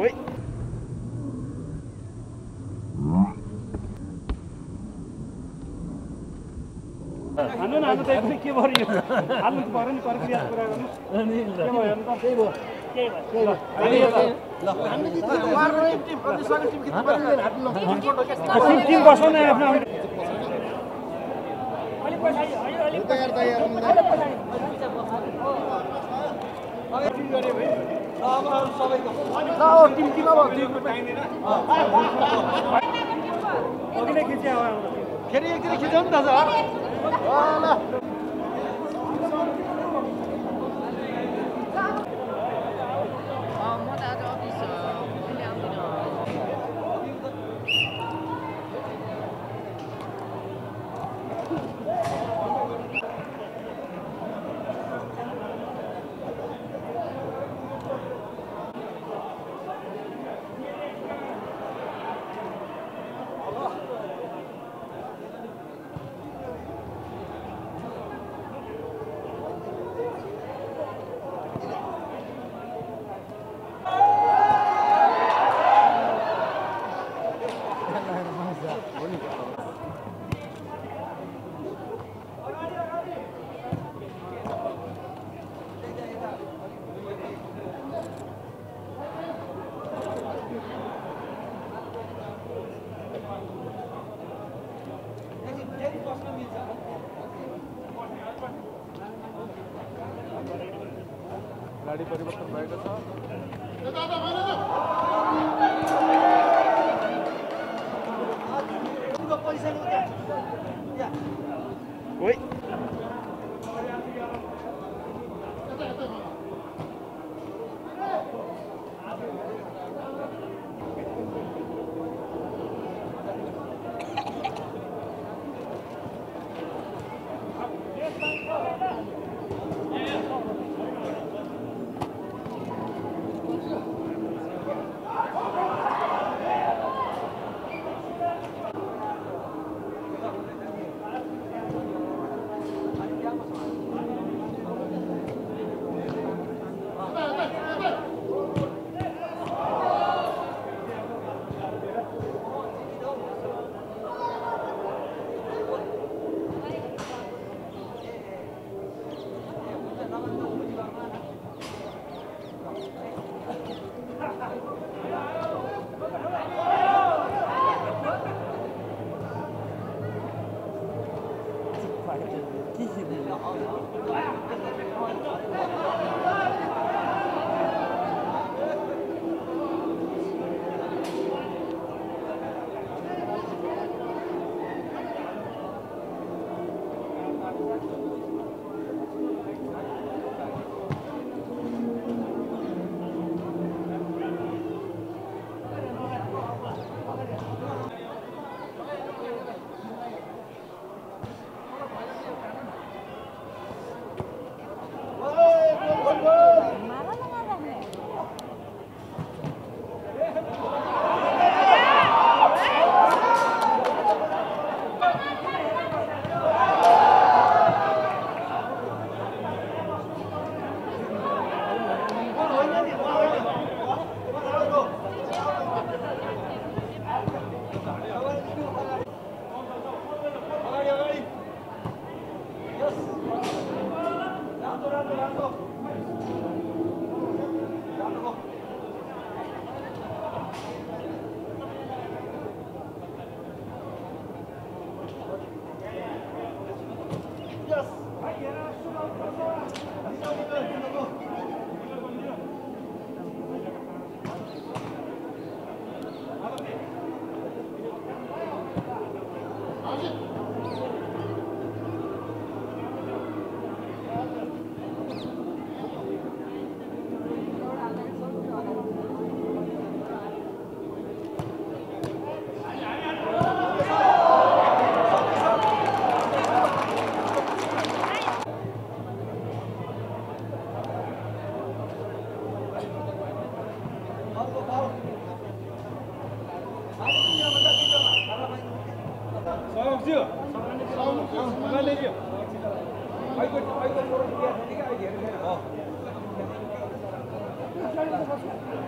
Wait. Anne anne teknik ki var ya. Anne baran yukarı bir yapar onu. Ne illa. Ne var? Şey bu. Şey var. Şey var. Anne gitti. Var mı tim? Hadi sana tim gitti. Hadi. Tim başına ne yapma? Ali koş. Ali tayar tayar. आओ team की ना बात अगले खींचे आओ फिर एक दिन खींचो ना सर वाला गाड़ी परिवर्तन भाई का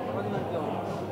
I got it.